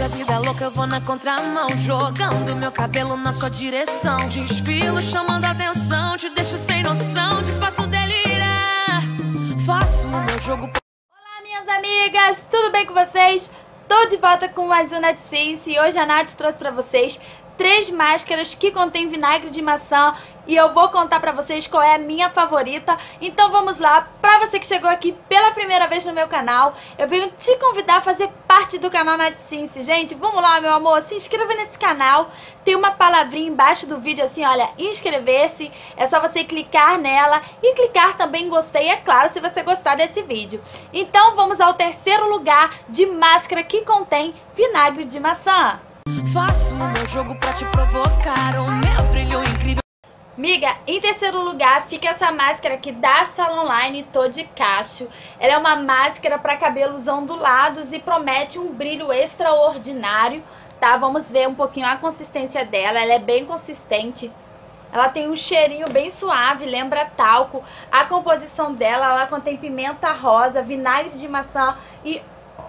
Essa vida é louca, eu vou na contramão, jogando meu cabelo na sua direção. Desfilo chamando a atenção, te deixo sem noção, te faço delirar. Faço o meu jogo. Olá, minhas amigas, tudo bem com vocês? Tô de volta com mais um Naty Since e hoje a Nath trouxe pra vocês 3 máscaras que contém vinagre de maçã e eu vou contar pra vocês qual é a minha favorita. Então vamos lá, pra você que chegou aqui pela primeira vez no meu canal, eu venho te convidar a fazer parte do canal Naty Since. Gente, vamos lá, meu amor, se inscreva nesse canal, tem uma palavrinha embaixo do vídeo assim, olha, inscrever-se, é só você clicar nela e clicar também em gostei, é claro, se você gostar desse vídeo. Então vamos ao terceiro lugar de máscara que contém vinagre de maçã. Faço o meu jogo pra te provocar, o meu brilho incrível. Miga, em terceiro lugar fica essa máscara aqui da Salon Line, Tô de Cacho. Ela é uma máscara pra cabelos ondulados e promete um brilho extraordinário, tá? Vamos ver um pouquinho a consistência dela, ela é bem consistente. Ela tem um cheirinho bem suave, lembra talco. A composição dela, ela contém pimenta rosa, vinagre de maçã e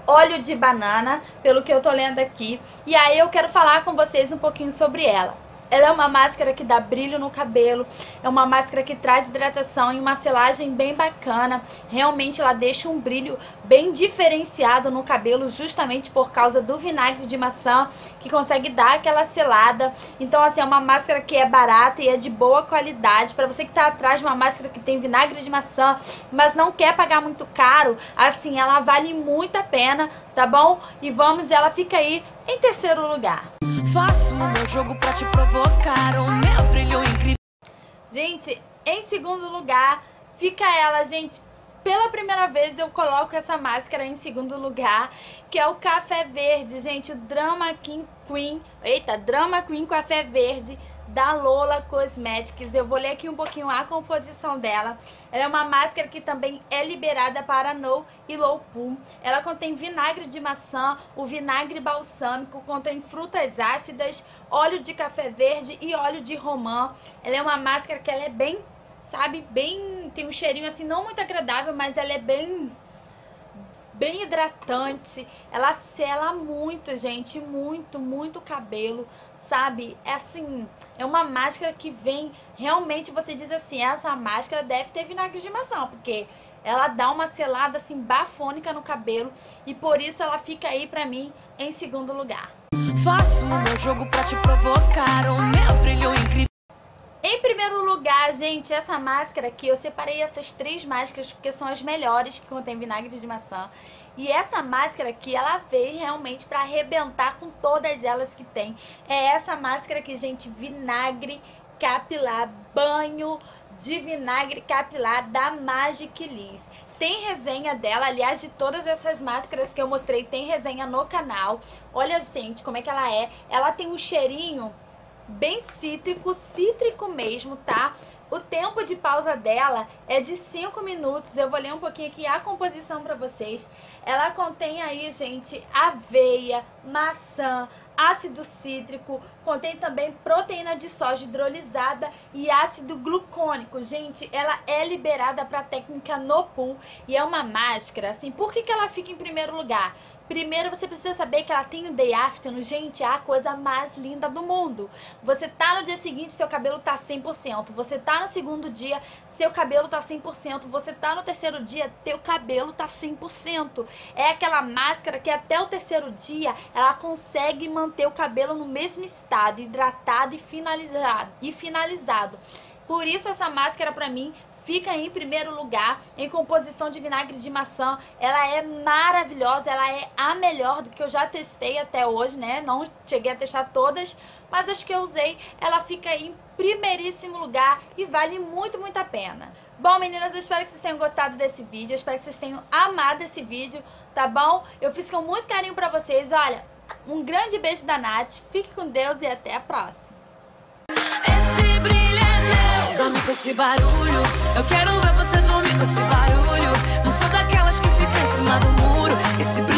óleo de banana, pelo que eu tô lendo aqui. E aí eu quero falar com vocês um pouquinho sobre ela. Ela é uma máscara que dá brilho no cabelo, é uma máscara que traz hidratação e uma selagem bem bacana. Realmente ela deixa um brilho bem diferenciado no cabelo, justamente por causa do vinagre de maçã, que consegue dar aquela selada. Então assim, é uma máscara que é barata e é de boa qualidade. Pra você que tá atrás de uma máscara que tem vinagre de maçã, mas não quer pagar muito caro, assim, ela vale muito a pena, tá bom? E vamos, ela fica aí em terceiro lugar. Faço o meu jogo pra te provocar, o meu brilho incrível. Gente, em segundo lugar fica ela, gente. Pela primeira vez eu coloco essa máscara em segundo lugar, que é o Café Verde, gente. O Drama Queen Café Verde da Lola Cosmetics. Eu vou ler aqui um pouquinho a composição dela. Ela é uma máscara que também é liberada para no e low pool. Ela contém vinagre de maçã, o vinagre balsâmico, contém frutas ácidas, óleo de café verde e óleo de romã. Ela é uma máscara que ela é bem, sabe, bem, tem um cheirinho assim não muito agradável, mas ela é bem hidratante, ela sela muito, gente, muito cabelo, sabe? É assim, é uma máscara que vem, realmente você diz assim, essa máscara deve ter vinagre de maçã, porque ela dá uma selada assim bafônica no cabelo e por isso ela fica aí pra mim em segundo lugar. Faço o meu jogo pra te provocar, o meu brilho incrível. Em primeiro lugar, gente, essa máscara aqui, eu separei essas 3 máscaras porque são as melhores, que contém vinagre de maçã. E essa máscara aqui, ela veio realmente pra arrebentar com todas elas que tem. É essa máscara aqui, gente, vinagre capilar, banho de vinagre capilar da Magic Liz. Tem resenha dela, aliás, de todas essas máscaras que eu mostrei, tem resenha no canal. Olha, gente, como é que ela é. Ela tem um cheirinho bem cítrico, cítrico mesmo, tá? O tempo de pausa dela é de 5 minutos. Eu vou ler um pouquinho aqui a composição pra vocês. Ela contém aí, gente, aveia, maçã, ácido cítrico, contém também proteína de soja hidrolisada e ácido glucônico. Gente, ela é liberada pra técnica no pool e é uma máscara, assim, por que que ela fica em primeiro lugar? Primeiro, você precisa saber que ela tem o day afternoon, gente, é a coisa mais linda do mundo. Você tá no dia seguinte, seu cabelo tá 100%. Você tá no segundo dia, seu cabelo tá 100%. Você tá no terceiro dia, teu cabelo tá 100%. É aquela máscara que até o terceiro dia, ela consegue manter o cabelo no mesmo estado, hidratado e finalizado. Por isso, essa máscara, pra mim, fica em primeiro lugar. Em composição de vinagre de maçã, ela é maravilhosa, ela é a melhor do que eu já testei até hoje, né? Não cheguei a testar todas, mas as que eu usei, ela fica em primeiríssimo lugar e vale muito a pena. Bom, meninas, eu espero que vocês tenham gostado desse vídeo, eu espero que vocês tenham amado esse vídeo, tá bom? Eu fiz com muito carinho pra vocês, olha, um grande beijo da Nath, fique com Deus e até a próxima. Dorme com esse barulho, eu quero ver você dormir com esse barulho. Não sou daquelas que fica em cima do muro. Esse brilho...